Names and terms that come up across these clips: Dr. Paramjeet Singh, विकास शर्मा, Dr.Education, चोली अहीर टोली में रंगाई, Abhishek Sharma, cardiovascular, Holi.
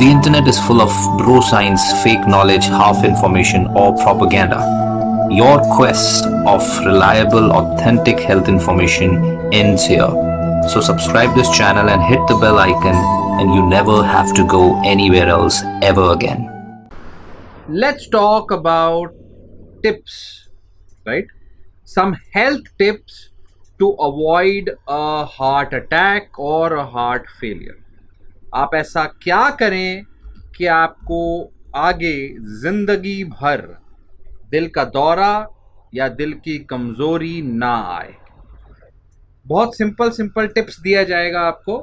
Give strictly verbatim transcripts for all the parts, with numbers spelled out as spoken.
The internet is full of bro science, fake knowledge, half information or propaganda. Your quest of reliable, authentic health information ends here. So subscribe this channel and hit the bell icon and you never have to go anywhere else ever again. Let's talk about tips, right? Some health tips to avoid a heart attack or a heart failure. आप ऐसा क्या करें कि आपको आगे ज़िंदगी भर दिल का दौरा या दिल की कमज़ोरी ना आए। बहुत सिंपल सिंपल टिप्स दिया जाएगा आपको।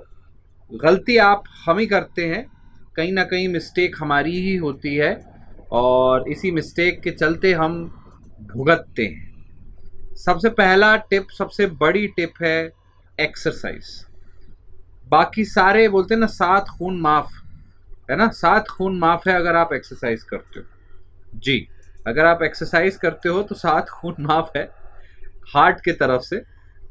गलती आप हम ही करते हैं, कहीं ना कहीं मिस्टेक हमारी ही होती है और इसी मिस्टेक के चलते हम भुगतते हैं। सबसे पहला टिप, सबसे बड़ी टिप है एक्सरसाइज। बाकी सारे बोलते हैं ना, सात खून माफ़ है ना, सात खून माफ़ है अगर आप एक्सरसाइज करते हो। जी, अगर आप एक्सरसाइज करते हो तो सात खून माफ़ है हार्ट के तरफ से,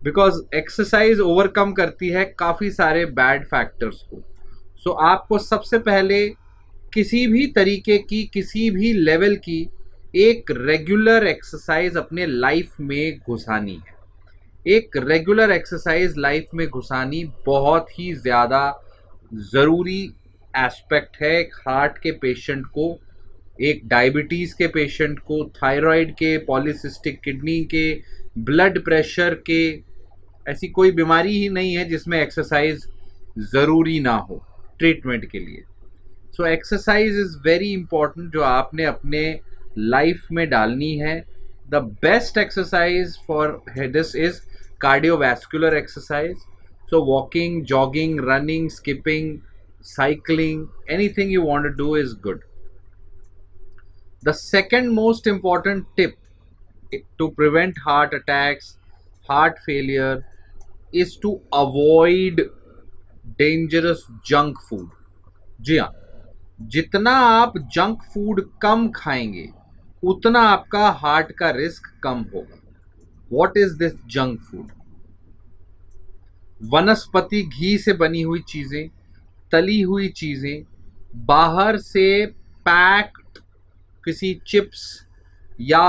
बिकॉज एक्सरसाइज ओवरकम करती है काफ़ी सारे बैड फैक्टर्स को। सो so, आपको सबसे पहले किसी भी तरीके की, किसी भी लेवल की एक रेगुलर एक्सरसाइज अपने लाइफ में घुसानी है। एक रेगुलर एक्सरसाइज लाइफ में घुसानी बहुत ही ज़्यादा ज़रूरी एस्पेक्ट है एक हार्ट के पेशेंट को, एक डायबिटीज़ के पेशेंट को, थायराइड के, पॉलीसिस्टिक किडनी के, ब्लड प्रेशर के। ऐसी कोई बीमारी ही नहीं है जिसमें एक्सरसाइज ज़रूरी ना हो ट्रीटमेंट के लिए। So exercise is very important जो आपने अपने लाइफ में डालनी है। The best exercise for this is cardiovascular exercise. So walking, jogging, running, skipping, cycling, anything you want to do is good. The second most important tip to prevent heart attacks, heart failure is to avoid dangerous junk food. जी हाँ, जितना आप junk food कम खाएंगे उतना आपका heart का risk कम होगा। What is this junk food? वनस्पति घी से बनी हुई चीज़ें, तली हुई चीज़ें, बाहर से पैक्ड किसी चिप्स या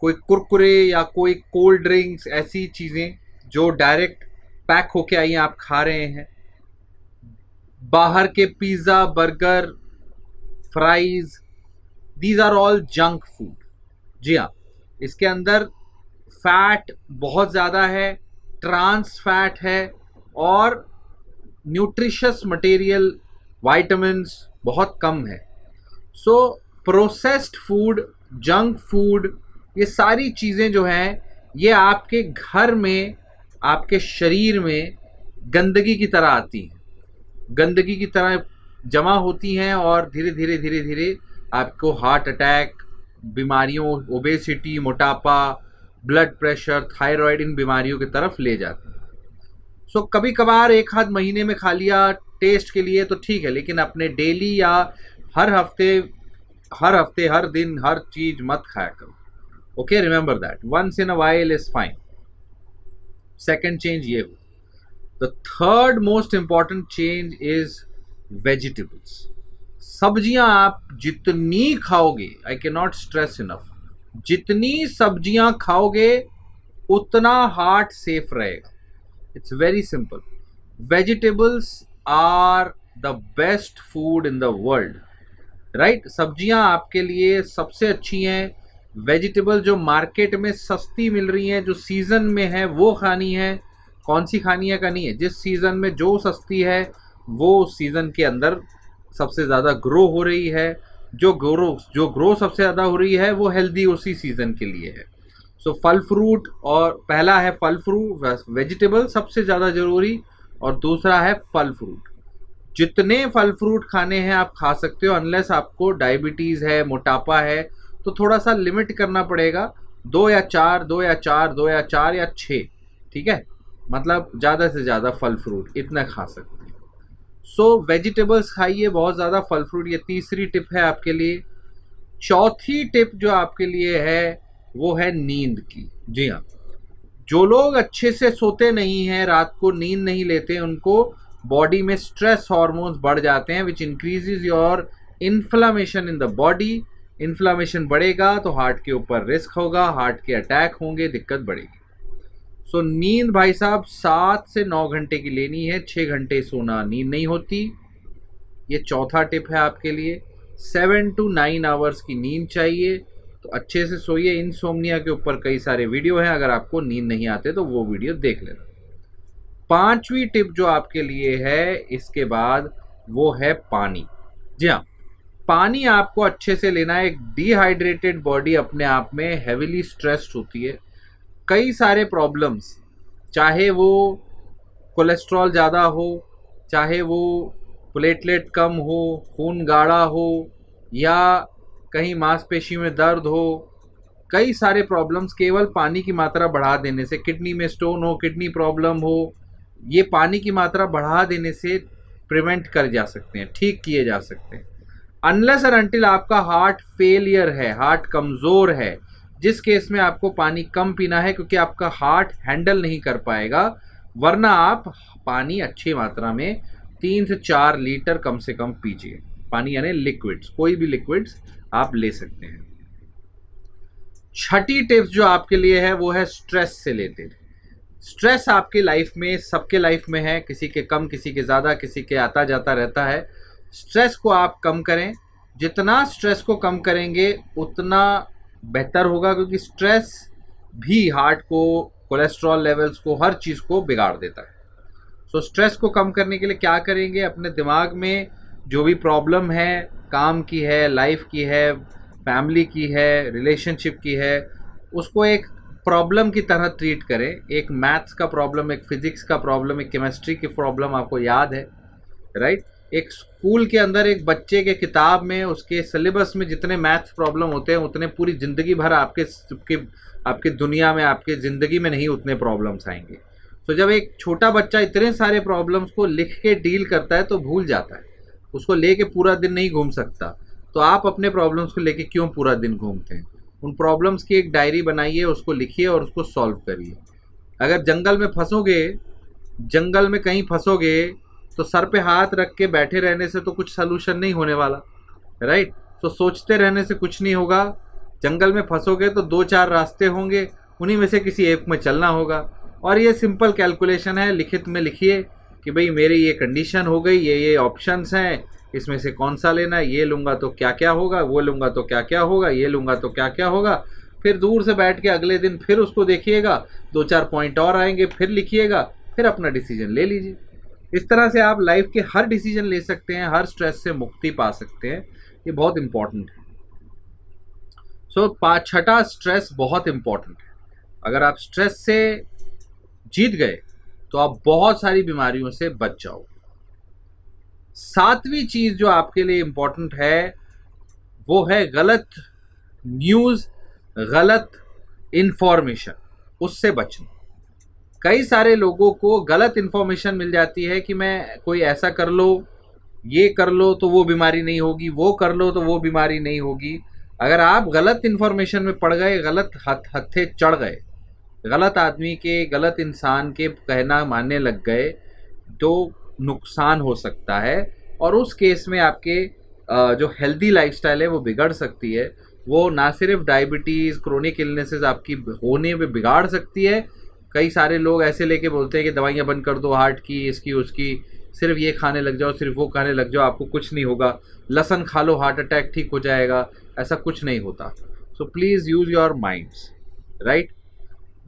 कोई कुरकुरे या कोई कोल्ड ड्रिंक्स, ऐसी चीज़ें जो डायरेक्ट पैक होके आई हैं आप खा रहे हैं। बाहर के pizza, burger, fries, these are all junk food. जी हाँ, इसके अंदर फैट बहुत ज़्यादा है, ट्रांस फैट है और न्यूट्रिशियस मटेरियल, वाइटामिन्स बहुत कम है। So processed food, junk food, ये सारी चीज़ें जो हैं ये आपके घर में, आपके शरीर में गंदगी की तरह आती हैं, गंदगी की तरह जमा होती हैं और धीरे धीरे धीरे धीरे आपको हार्ट अटैक, बीमारियों, ओबेसिटी, मोटापा, ब्लड प्रेशर, थायराइड, इन बीमारियों की तरफ ले जाते हैं। सो so, कभी कभार एक आध महीने में खा लिया टेस्ट के लिए तो ठीक है, लेकिन अपने डेली या हर हफ्ते हर हफ्ते हर दिन हर चीज़ मत खाया करो। Okay, remember that once in a while is fine. Second change ये हो। The third most important change is vegetables. सब्जियां आप जितनी खाओगे, I can not stress enough, जितनी सब्जियां खाओगे उतना हार्ट सेफ रहेगा। It's very simple. Vegetables are the best food in the world, right? सब्जियां आपके लिए सबसे अच्छी हैं। वेजिटेबल जो मार्केट में सस्ती मिल रही हैं, जो सीज़न में है वो खानी है। कौन सी खानी है का नहीं है, जिस सीज़न में जो सस्ती है वो उस सीज़न के अंदर सबसे ज़्यादा ग्रो हो रही है। जो ग्रो जो ग्रो सबसे ज़्यादा हो रही है वो हेल्दी उसी सीज़न के लिए है। सो so, फल फ्रूट, और पहला है फल फ्रूट, वेजिटेबल सबसे ज़्यादा ज़रूरी, और दूसरा है फल फ्रूट। जितने फल फ्रूट खाने हैं आप खा सकते हो। अनलेस आपको डायबिटीज़ है, मोटापा है, तो थोड़ा सा लिमिट करना पड़ेगा। दो या चार, दो या चार, दो या चार या छः, ठीक है? मतलब ज़्यादा से ज़्यादा फल फ्रूट इतना खा सकते हैं। सो so, वेजिटेबल्स खाइए बहुत ज़्यादा, फल फ्रूट, ये तीसरी टिप है आपके लिए। चौथी टिप जो आपके लिए है वो है नींद की। जी हाँ, जो लोग अच्छे से सोते नहीं हैं, रात को नींद नहीं लेते, उनको बॉडी में स्ट्रेस हॉर्मोन्स बढ़ जाते हैं which increases your inflammation in the body. Inflammation बढ़ेगा तो हार्ट के ऊपर रिस्क होगा, हार्ट के अटैक होंगे, दिक्कत बढ़ेगी। सो so, नींद भाई साहब सात से नौ घंटे की लेनी है, छः घंटे सोना नींद नहीं होती। ये चौथा टिप है आपके लिए। सेवन टू नाइन आवर्स की नींद चाहिए, तो अच्छे से सोइए। इनसोम्निया के ऊपर कई सारे वीडियो हैं, अगर आपको नींद नहीं आते तो वो वीडियो देख लेना। पांचवी टिप जो आपके लिए है इसके बाद वो है पानी। जी हाँ, पानी आपको अच्छे से लेना है। एक डिहाइड्रेटेड बॉडी अपने आप में हैवीली स्ट्रेस्ड होती है। कई सारे प्रॉब्लम्स, चाहे वो कोलेस्ट्रॉल ज़्यादा हो, चाहे वो प्लेटलेट कम हो, खून गाढ़ा हो, या कहीं मांसपेशी में दर्द हो, कई सारे प्रॉब्लम्स केवल पानी की मात्रा बढ़ा देने से, किडनी में स्टोन हो, किडनी प्रॉब्लम हो, ये पानी की मात्रा बढ़ा देने से प्रिवेंट कर जा सकते हैं, ठीक किए जा सकते हैं। अनलेस और अनटिल आपका हार्ट फेलियर है, हार्ट कमज़ोर है, जिस केस में आपको पानी कम पीना है क्योंकि आपका हार्ट हैंडल नहीं कर पाएगा। वरना आप पानी अच्छी मात्रा में तीन से चार लीटर कम से कम पीजिए। पानी यानी लिक्विड्स, कोई भी लिक्विड्स आप ले सकते हैं। छठी टिप्स जो आपके लिए है वो है स्ट्रेस से रिलेटेड। स्ट्रेस आपकी लाइफ में, सबके लाइफ में है, किसी के कम, किसी के ज़्यादा, किसी के आता जाता रहता है। स्ट्रेस को आप कम करें, जितना स्ट्रेस को कम करेंगे उतना बेहतर होगा, क्योंकि स्ट्रेस भी हार्ट को, कोलेस्ट्रॉल लेवल्स को, हर चीज़ को बिगाड़ देता है। सो स्ट्रेस को कम करने के लिए क्या करेंगे, अपने दिमाग में जो भी प्रॉब्लम है, काम की है, लाइफ की है, फैमिली की है, रिलेशनशिप की है, उसको एक प्रॉब्लम की तरह ट्रीट करें। एक मैथ्स का प्रॉब्लम, एक फिज़िक्स का प्रॉब्लम, एक केमिस्ट्री की प्रॉब्लम आपको याद है, राइट? एक स्कूल के अंदर एक बच्चे के किताब में, उसके सिलेबस में जितने मैथ्स प्रॉब्लम होते हैं उतने पूरी ज़िंदगी भर आपके आपके आपके दुनिया में, आपके ज़िंदगी में नहीं उतने प्रॉब्लम्स आएंगे। तो जब एक छोटा बच्चा इतने सारे प्रॉब्लम्स को लिख के डील करता है तो भूल जाता है, उसको लेके पूरा दिन नहीं घूम सकता। तो आप अपने प्रॉब्लम्स को लेके क्यों पूरा दिन घूमते हैं? उन प्रॉब्लम्स की एक डायरी बनाइए, उसको लिखिए और उसको सॉल्व करिए। अगर जंगल में फंसोगे, जंगल में कहीं फंसोगे तो सर पे हाथ रख के बैठे रहने से तो कुछ सलूशन नहीं होने वाला, राइट? तो सोचते रहने से कुछ नहीं होगा। जंगल में फंसोगे तो दो चार रास्ते होंगे, उन्हीं में से किसी एक में चलना होगा। और ये सिंपल कैलकुलेशन है, लिखित में लिखिए कि भाई मेरी ये कंडीशन हो गई, ये ये ऑप्शंस हैं, इसमें से कौन सा लेना, ये लूँगा तो क्या क्या होगा, वो लूँगा तो क्या क्या होगा, ये लूँगा तो क्या क्या होगा। फिर दूर से बैठ के अगले दिन फिर उसको देखिएगा, दो चार पॉइंट और आएंगे, फिर लिखिएगा, फिर अपना डिसीजन ले लीजिए। इस तरह से आप लाइफ के हर डिसीजन ले सकते हैं, हर स्ट्रेस से मुक्ति पा सकते हैं। ये बहुत इम्पॉर्टेंट है। सो पाँच छठा स्ट्रेस बहुत इम्पॉर्टेंट है। अगर आप स्ट्रेस से जीत गए तो आप बहुत सारी बीमारियों से बच जाओगे। सातवीं चीज़ जो आपके लिए इम्पॉर्टेंट है वो है गलत न्यूज़, गलत इन्फॉर्मेशन, उससे बचना। कई सारे लोगों को गलत इन्फॉर्मेशन मिल जाती है कि मैं कोई ऐसा कर लो, ये कर लो तो वो बीमारी नहीं होगी, वो कर लो तो वो बीमारी नहीं होगी। अगर आप गलत इन्फॉर्मेशन में पड़ गए, गलत हत्थे चढ़ गए, गलत आदमी के, गलत इंसान के कहना मानने लग गए तो नुकसान हो सकता है। और उस केस में आपके जो हेल्दी लाइफस्टाइल है वो बिगड़ सकती है। वो ना सिर्फ डायबिटीज़, क्रोनिक इलनेसेस आपकी होने में बिगाड़ सकती है। कई सारे लोग ऐसे लेके बोलते हैं कि दवाइयाँ बंद कर दो, हार्ट की, इसकी, उसकी, सिर्फ ये खाने लग जाओ, सिर्फ वो खाने लग जाओ, आपको कुछ नहीं होगा, लहसुन खा लो हार्ट अटैक ठीक हो जाएगा। ऐसा कुछ नहीं होता। So please use your minds, right?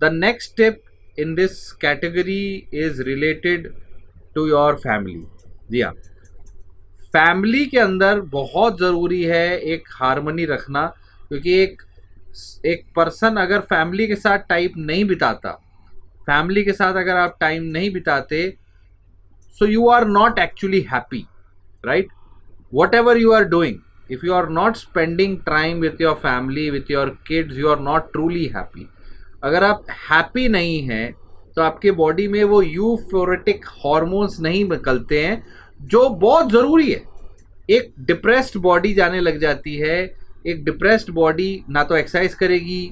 The next step in this category is related to your family. जी हाँ, फैमिली के अंदर बहुत ज़रूरी है एक हारमोनी रखना, क्योंकि एक एक पर्सन अगर फैमिली के साथ टाइम नहीं बिताता, फैमिली के साथ अगर आप टाइम नहीं बिताते, so you are not actually happy, right? Whatever you are doing, if you are not spending time with your family, with your kids, you are not truly happy. अगर आप happy नहीं हैं तो आपके body में वो यूफोरेटिक hormones नहीं निकलते हैं जो बहुत ज़रूरी है। एक डिप्रेस्ड बॉडी जाने लग जाती है। एक डिप्रेस्ड बॉडी ना तो एक्सरसाइज करेगी,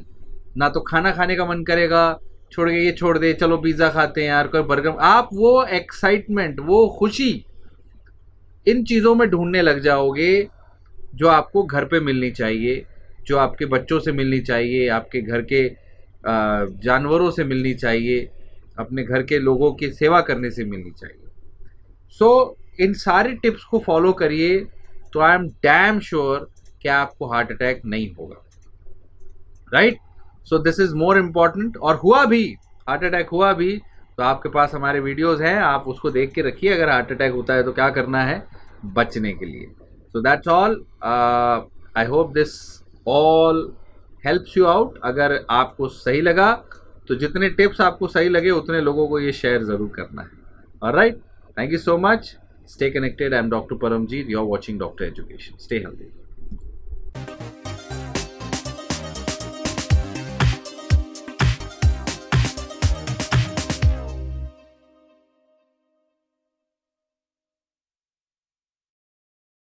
ना तो खाना खाने का मन करेगा, छोड़ के ये छोड़ दे, चलो पिज़्ज़ा खाते हैं यार, कोई बर्गर, आप वो एक्साइटमेंट, वो खुशी इन चीज़ों में ढूंढने लग जाओगे जो आपको घर पे मिलनी चाहिए, जो आपके बच्चों से मिलनी चाहिए, आपके घर के जानवरों से मिलनी चाहिए, अपने घर के लोगों की सेवा करने से मिलनी चाहिए। सो so, इन सारे टिप्स को फॉलो करिए तो आई एम डैम श्योर कि आपको हार्ट अटैक नहीं होगा, right. So this is more important. और हुआ भी, हार्ट अटैक हुआ भी तो आपके पास हमारे वीडियोस हैं, आप उसको देख के रखिए अगर हार्ट अटैक होता है तो क्या करना है बचने के लिए। So that's all, I hope this all helps you out. अगर आपको सही लगा तो जितने टिप्स आपको सही लगे उतने लोगों को ये शेयर ज़रूर करना है, alright. Thank you so much, stay connected. I am doctor Paramjit, you are watching doctor education. Stay healthy.